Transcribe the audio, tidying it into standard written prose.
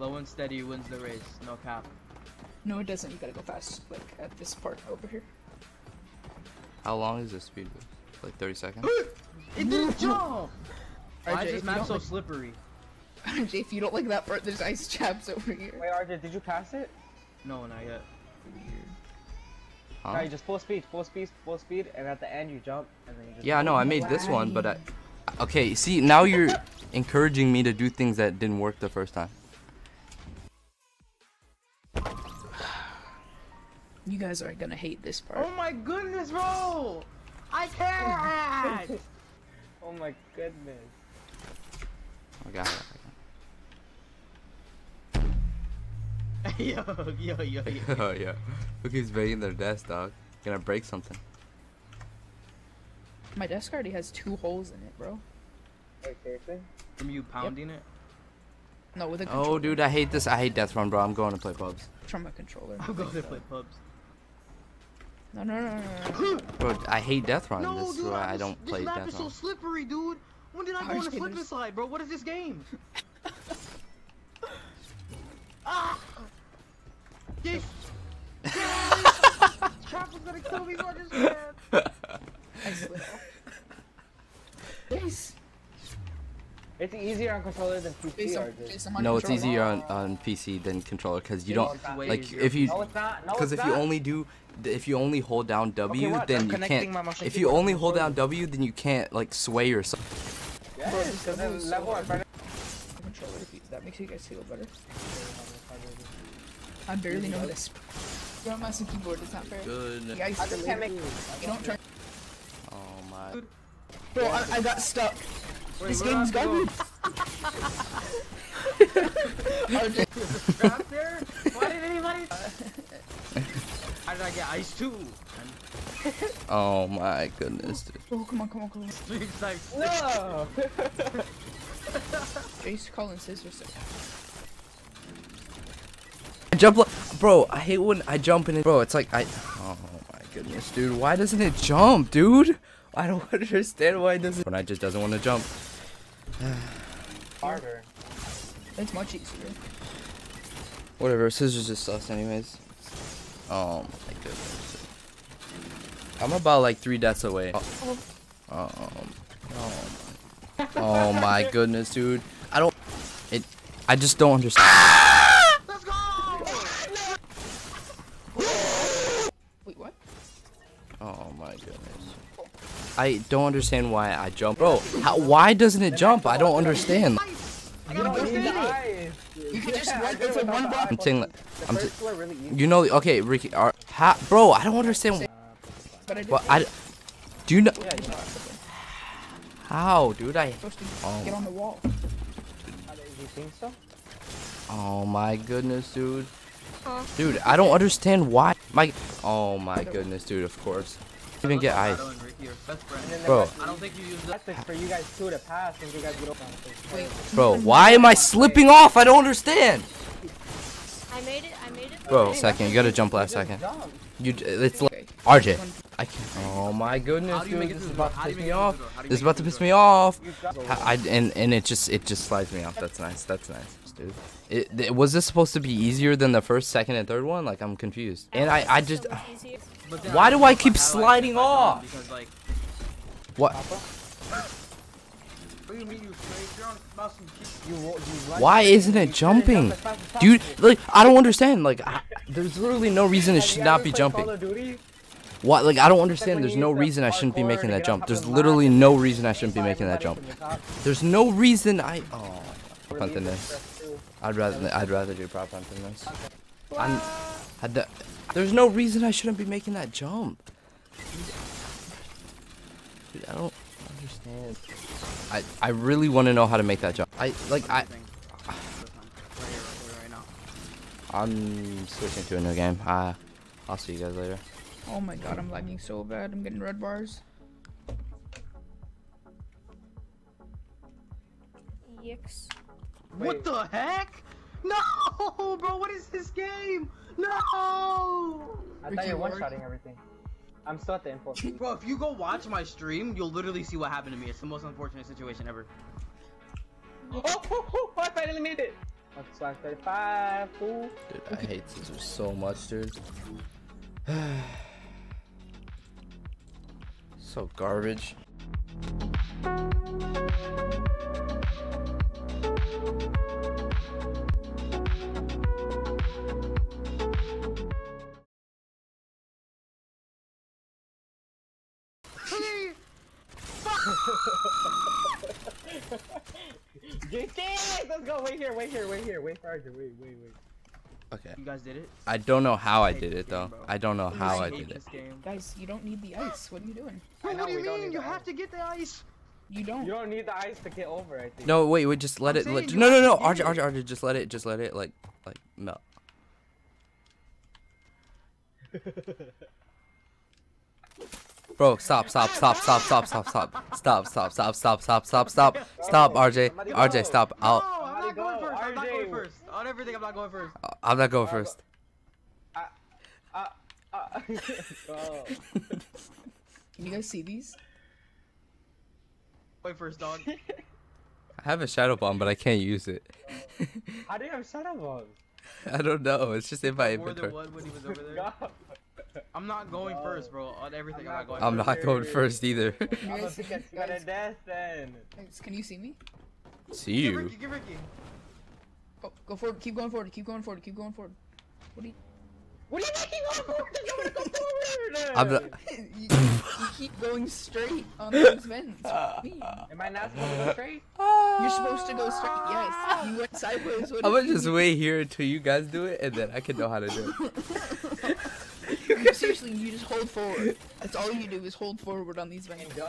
Low and steady wins the race, no cap. No, it doesn't. You gotta go fast, like at this part over here. How long is this speed? Like 30 seconds? It didn't jump! Why is this map so slippery? RJ, if you don't like that part, there's ice chaps over here. Wait, RJ, did you pass it? No, not yet. Weird. Huh? Alright, just full speed, and at the end you jump, and then you just... Yeah, I know, I made this one, but I... Okay, see, now you're encouraging me to do things that didn't work the first time. You guys are gonna hate this part. Oh my goodness, bro! I can't! Oh my goodness. I got it. Yo. Who keeps banging their desk, dog? Gonna break something. My desk already has 2 holes in it, bro. Wait, seriously? From you pounding it? No, with a controller. Oh, dude, I hate this. I hate Death Run, bro. I'm going to play pubs. From a controller. I'm going to play pubs. No. Bro, I hate Death Run. No, this dude, is why I don't play Death Run. This map is so slippery, dude. When did I go on a slip and slide, bro? What is this game? Ah! Yes! Trap was gonna kill me, bro. Just ran. I slipped. Yes. It's easier on controller than PC. No, it's easier on PC than controller because you don't like if you because if you only do if you only hold down W then you can't if you only hold down W then you can't like sway yourself. Yes, because then level and controller that makes you guys feel better. I barely know this. You're on my keyboard. It's not fair. Good. I just can't make. You don't turn. Oh my. Bro, I got stuck. Wait, this game's garbage. There? Why did anybody? How did I get ice too? Oh my goodness, dude. Oh, come on. Street's like, no! Face calling Cizzorz. Jump, bro. I hate when I jump in it. Bro, it's like I. Oh my goodness, dude. Why doesn't it jump, dude? I don't understand why it doesn't. When I just doesn't want to jump. Harder. It's much easier. Whatever, Cizzorz just sucks anyways. Oh my goodness. I'm about like 3 deaths away. Oh my goodness, dude. I just don't understand. Let's go! Wait, what? Oh my goodness. I don't understand why I jump. Bro, why doesn't it jump? I don't understand. You can just run for one block. I'm saying, you know, okay, Ricky, bro, I don't understand. But do you know? How, dude? Get on the wall. You think so? Oh my goodness, dude. Dude, I don't understand why. Oh my goodness, dude, of course. Even get ice. Bro. I don't think you use tactics for you guys two to pass and you guys get open. Bro, why am I slipping off? I don't understand. I made it. Bro, second, you gotta jump last second. It's like RJ. I can't. Oh my goodness, dude, this is about to piss me off. This is about to piss me off. And it just slides me off. That's nice, dude. Was this supposed to be easier than the first, second, and third one? Like, I'm confused. And I just. Why do I keep sliding off? Because, like, what? Why isn't it jumping? Dude, like, I don't understand. Like, there's literally no reason it should not be jumping. What? Like, I don't understand. There's no reason I shouldn't be making that jump. There's literally no reason I shouldn't be making that jump. There's no reason I. Oh, punt in this. I'd rather do prop punt than this. There's no reason I shouldn't be making that jump. Dude, I don't understand. I really want to know how to make that jump. I'm switching to a new game. I'll see you guys later. Oh my god, I'm lagging so bad. I'm getting red bars. Yikes. What the heck? No, bro, what is this game? No! I thought you were one-shotting everything. I'm still at the info. Bro, if you go watch my stream, you'll literally see what happened to me. It's the most unfortunate situation ever. Oh, I finally made it! Slash 35, fool. Dude, I hate Cizzorz so much, dude. So garbage. Get it! Let's go! Wait here! Wait for RJ! Wait. Okay. You guys did it? I don't know how I did it though. Bro. I don't know how I did it. Guys, you don't need the ice. What are you doing? Know, what do you mean? You have to get the ice. You don't. You don't need the ice to get over. I think. No, wait. Just let it. No. RJ, just let it like melt. Bro, stop, RJ, stop. I'm not going first. I'm not going first. Oh. Can you guys see these? Wait first, dog. I have a shadow bomb, but I can't use it. How do you have a shadow bomb? I don't know. It's just in my inventory. I'm not going first, bro. On everything, I'm not going first either. Can you see me? See you. Give Ricky. Oh, go forward. Keep going forward. What are you keep going forward? You want to go forward? I'm not. you keep going straight on those vents. Am I not supposed to go straight? You're supposed to go straight. Yes. You went sideways. I'm gonna just wait here until you guys do it, and then I can know how to do it. Seriously, you just hold forward. That's all you do is hold forward on these vents.